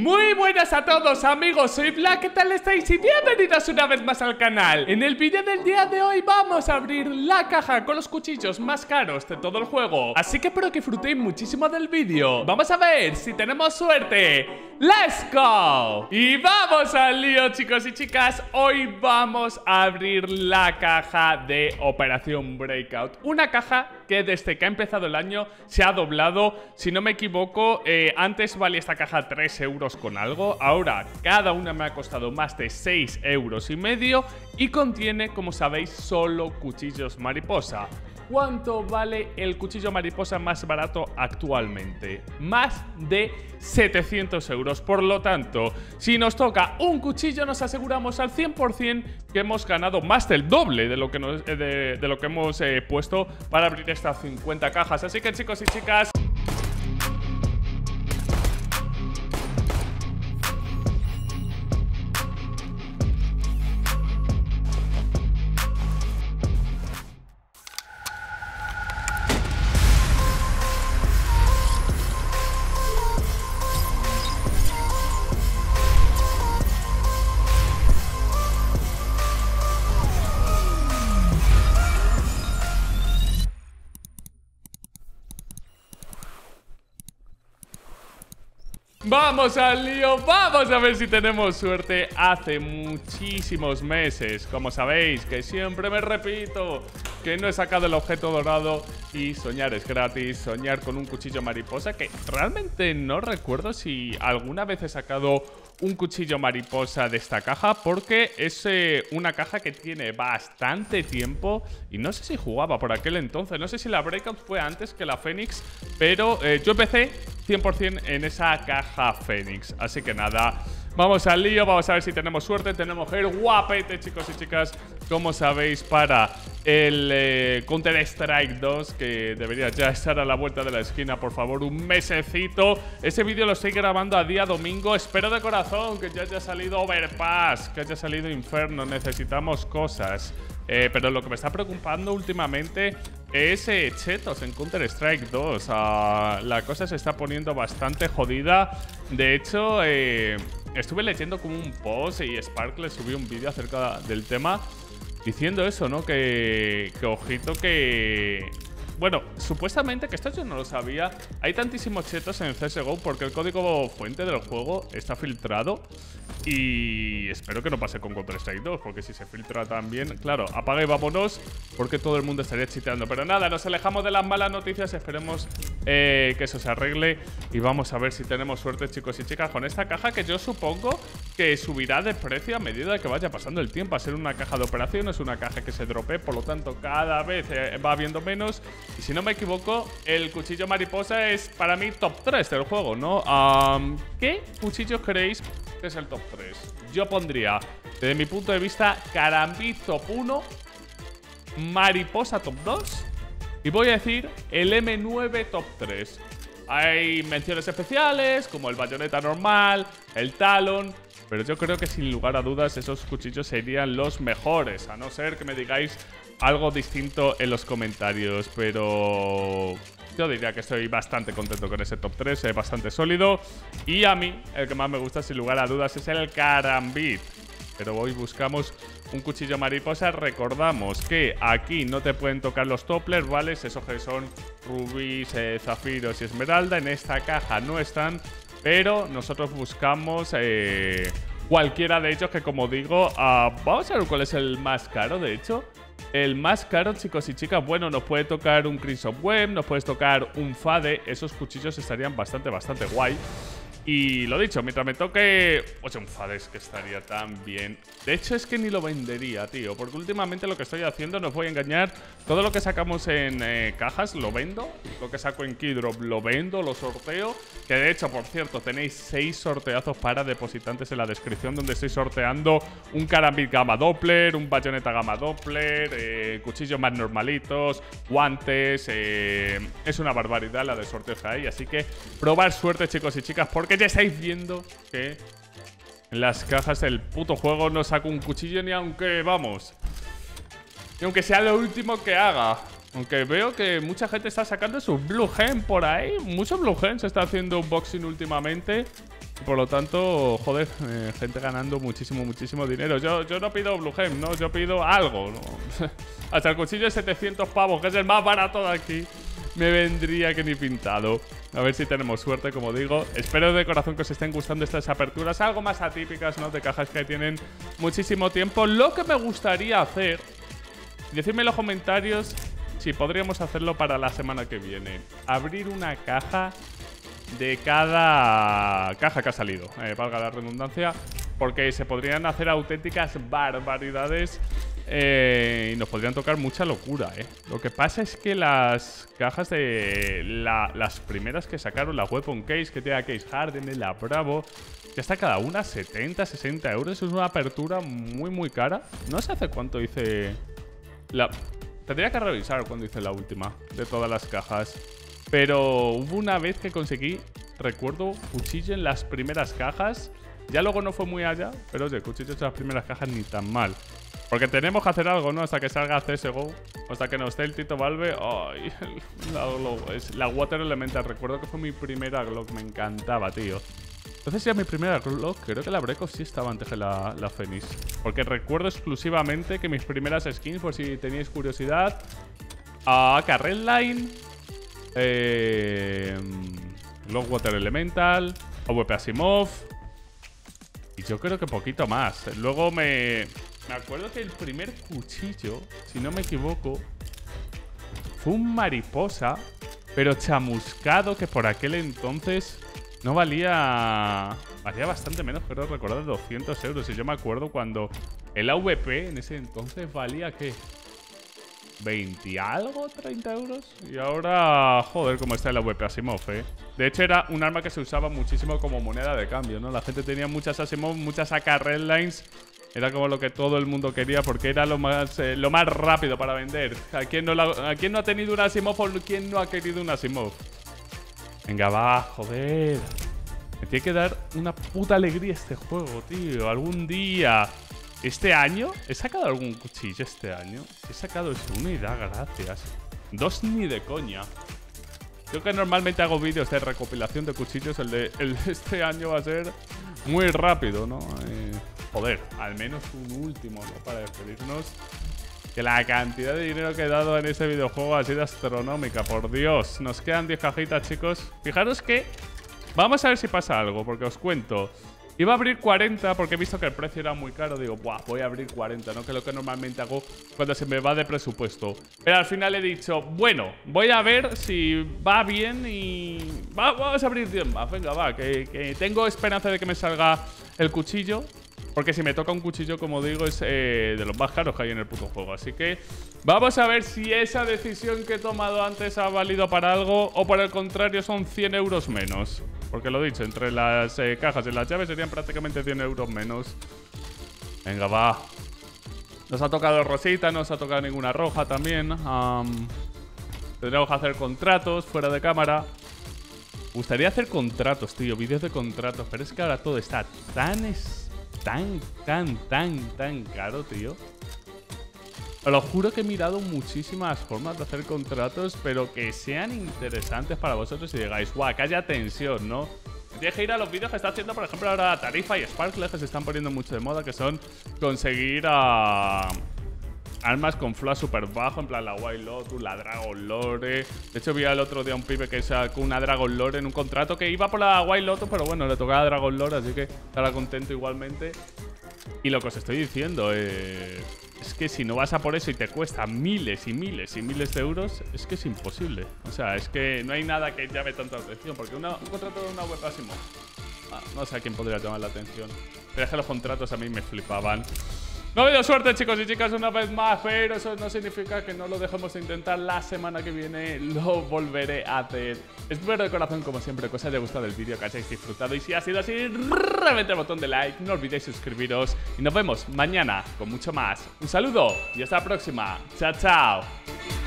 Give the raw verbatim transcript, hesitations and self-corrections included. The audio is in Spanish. Muy buenas a todos amigos, soy Black, ¿qué tal estáis? Y bienvenidos una vez más al canal. En el vídeo del día de hoy vamos a abrir la caja con los cuchillos más caros de todo el juego, así que espero que disfrutéis muchísimo del vídeo. Vamos a ver si tenemos suerte. ¡Let's go! Y vamos al lío, chicos y chicas. Hoy vamos a abrir la caja de Operación Breakout. Una caja que desde que ha empezado el año se ha doblado. Si no me equivoco, eh, antes valía esta caja tres euros con algo, ahora cada una me ha costado más de seis euros y medio y contiene, como sabéis, solo cuchillos mariposa. ¿Cuánto vale el cuchillo mariposa más barato actualmente? Más de setecientos euros. Por lo tanto, si nos toca un cuchillo, nos aseguramos al cien por cien que hemos ganado más del doble de lo que, nos, de, de lo que hemos eh, puesto para abrir estas cincuenta cajas. Así que, chicos y chicas, vamos al lío, vamos a ver si tenemos suerte. Hace muchísimos meses, como sabéis, que siempre me repito, que no he sacado el objeto dorado y soñar es gratis, soñar con un cuchillo mariposa, que realmente no recuerdo si alguna vez he sacado un cuchillo mariposa de esta caja, porque es eh, una caja que tiene bastante tiempo y no sé si jugaba por aquel entonces, no sé si la Breakout fue antes que la Fenix, pero eh, yo empecé cien por cien en esa caja Fenix. Así que nada, vamos al lío, vamos a ver si tenemos suerte. Tenemos el guapete, chicos y chicas, como sabéis, para el eh, Counter-Strike dos, que debería ya estar a la vuelta de la esquina, por favor, un mesecito. Ese vídeo lo estoy grabando a día domingo. Espero de corazón que ya haya salido Overpass, que haya salido Inferno. Necesitamos cosas. Eh, pero lo que me está preocupando últimamente es eh, chetos en Counter-Strike dos. Ah, la cosa se está poniendo bastante jodida. De hecho, eh, estuve leyendo como un post y Sparkle subió un vídeo acerca del tema diciendo eso, ¿no? Que, que ojito que... Bueno, supuestamente, que esto yo no lo sabía, hay tantísimos chetos en el C S G O porque el código fuente del juego está filtrado y espero que no pase con Counter-Strike dos, porque si se filtra también, claro, apaga y vámonos, porque todo el mundo estaría chiteando. Pero nada, nos alejamos de las malas noticias, esperemos eh, que eso se arregle y vamos a ver si tenemos suerte, chicos y chicas, con esta caja que yo supongo que subirá de precio a medida que vaya pasando el tiempo. A ser una caja de operaciones, una caja que se dropee, por lo tanto cada vez eh, va habiendo menos. Y si no me equivoco, el cuchillo mariposa es para mí top tres del juego, ¿no? Um, ¿Qué cuchillos creéis que es el top tres? Yo pondría, desde mi punto de vista, Karambit top uno, mariposa top dos y voy a decir el M nueve top tres. Hay menciones especiales como el Bayonetta normal, el Talon, pero yo creo que sin lugar a dudas esos cuchillos serían los mejores, a no ser que me digáis algo distinto en los comentarios, pero yo diría que estoy bastante contento con ese top tres, es bastante sólido. Y a mí, el que más me gusta sin lugar a dudas es el Karambit. Pero hoy buscamos un cuchillo mariposa. Recordamos que aquí no te pueden tocar los Doppler, ¿vale? Esos que son rubíes, eh, zafiros y esmeralda, en esta caja no están, pero nosotros buscamos... Eh, cualquiera de ellos, que como digo, uh, vamos a ver cuál es el más caro, de hecho. El más caro, chicos y chicas, bueno, nos puede tocar un Crimson Web, nos puedes tocar un Fade. Esos cuchillos estarían bastante, bastante guay. Y lo dicho, mientras me toque... Oye, un Fade es que estaría tan bien. De hecho, es que ni lo vendería, tío, porque últimamente lo que estoy haciendo, no os voy a engañar, todo lo que sacamos en eh, cajas lo vendo. Lo que saco en Keydrop lo vendo, lo sorteo. Que de hecho, por cierto, tenéis seis sorteazos para depositantes en la descripción, donde estoy sorteando un Karambit Gama Doppler, un Bayonetta Gama Doppler, eh, cuchillos más normalitos, guantes. Eh, es una barbaridad la de sorteos ahí. Así que probar suerte, chicos y chicas, porque ya estáis viendo que en las cajas del puto juego no saco un cuchillo ni aunque, vamos, ni aunque sea lo último que haga. Aunque veo que mucha gente está sacando sus Blue Gem por ahí. Muchos Blue Gem se está haciendo unboxing últimamente. Por lo tanto, joder, eh, gente ganando muchísimo, muchísimo dinero. Yo, yo no pido Blue Gem, ¿no? Yo pido algo, ¿no? Hasta el cuchillo de setecientos pavos, que es el más barato de aquí. Me vendría que ni pintado. A ver si tenemos suerte, como digo. Espero de corazón que os estén gustando estas aperturas. Algo más atípicas, ¿no? De cajas que tienen muchísimo tiempo. Lo que me gustaría hacer... Decidme en los comentarios si podríamos hacerlo para la semana que viene. Abrir una caja... de cada caja que ha salido, eh, valga la redundancia, porque se podrían hacer auténticas barbaridades eh, y nos podrían tocar mucha locura, eh. Lo que pasa es que las cajas de la, las primeras que sacaron, la Weapon Case, que tiene la Case Harden, la Bravo, ya está cada una setenta, sesenta euros. Es una apertura muy, muy cara. No sé hace cuánto hice la... Tendría que revisar cuándo hice la última de todas las cajas. Pero hubo una vez que conseguí, recuerdo, cuchillo en las primeras cajas. Ya luego no fue muy allá, pero oye, cuchillo en las primeras cajas ni tan mal. Porque tenemos que hacer algo, ¿no? Hasta que salga C S G O, hasta que nos dé el Tito Valve. Ay, la, la Water Elemental, recuerdo que fue mi primera Glock, me encantaba, tío. Entonces ya mi primera Glock, creo que la Breco sí estaba antes que la, la Fenix. Porque recuerdo exclusivamente que mis primeras skins, por si teníais curiosidad, a uh, Red lines. Eh, Glock Water Elemental, A W P Asimov. Y yo creo que poquito más. Luego me, me acuerdo que el primer cuchillo, si no me equivoco, fue un mariposa, pero chamuscado, que por aquel entonces no valía... Valía bastante menos, creo recordar, doscientos euros. Y yo me acuerdo cuando el A W P en ese entonces valía, ¿qué? ¿veinte algo? ¿treinta euros? Y ahora, joder, como está el A W P Asimov, eh. De hecho, era un arma que se usaba muchísimo como moneda de cambio, ¿no? La gente tenía muchas Asimov, muchas A K Red lines. Era como lo que todo el mundo quería porque era lo más, eh, lo más rápido para vender. ¿A quién no la, a quién no ha tenido una Asimov o quién no ha querido una Asimov? Venga, va, joder. Me tiene que dar una puta alegría este juego, tío. Algún día... Este año, ¿he sacado algún cuchillo este año? He sacado eso, uno y da gracias. Dos ni de coña. Yo que normalmente hago vídeos de recopilación de cuchillos, el de, el de este año va a ser muy rápido, ¿no? Eh, joder, al menos un último, ¿no? Para despedirnos. Que la cantidad de dinero que he dado en ese videojuego ha sido astronómica, por Dios. Nos quedan diez cajitas, chicos. Fijaros que... Vamos a ver si pasa algo, porque os cuento... Iba a abrir cuarenta porque he visto que el precio era muy caro. Digo, buah, voy a abrir cuarenta, ¿no? Que es lo que normalmente hago cuando se me va de presupuesto. Pero al final he dicho, bueno, voy a ver si va bien y... Va, vamos a abrir diez más, venga, va, que, que tengo esperanza de que me salga el cuchillo. Porque si me toca un cuchillo, como digo, es eh, de los más caros que hay en el puto juego. Así que vamos a ver si esa decisión que he tomado antes ha valido para algo o por el contrario son cien euros menos. Porque lo dicho, entre las eh, cajas y las llaves serían prácticamente cien euros menos. Venga, va. Nos ha tocado rosita, no nos ha tocado ninguna roja también. Um, tendremos que hacer contratos fuera de cámara. Gustaría hacer contratos, tío, vídeos de contratos. Pero es que ahora todo está tan, tan, tan, tan, tan caro, tío. Os lo juro que he mirado muchísimas formas de hacer contratos, pero que sean interesantes para vosotros y digáis, guau, que haya tensión, ¿no? Tienes que ir a los vídeos que está haciendo, por ejemplo, ahora Tarifa y Sparkle, que se están poniendo mucho de moda, que son conseguir a... armas con flash super bajo, en plan la Wild Lotus, la Dragon Lore. De hecho, vi al otro día un pibe que sacó una Dragon Lore en un contrato que iba por la Wild Lotus, pero bueno, le tocaba Dragon Lore, así que estará contento igualmente. Y lo que os estoy diciendo eh, es que si no vas a por eso y te cuesta miles y miles y miles de euros, es que es imposible. O sea, es que no hay nada que llame tanta atención, porque una, un contrato de una web Asimov, ah, no sé a quién podría llamar la atención. Pero es que los contratos a mí me flipaban. No ha habido suerte, chicos y chicas, una vez más, pero eso no significa que no lo dejemos de intentar. La semana que viene lo volveré a hacer. Espero de corazón, como siempre, que os haya gustado el vídeo, que hayáis disfrutado. Y si ha sido así, reventad el botón de like, no olvidéis suscribiros. Y nos vemos mañana con mucho más. Un saludo y hasta la próxima. Chao, chao.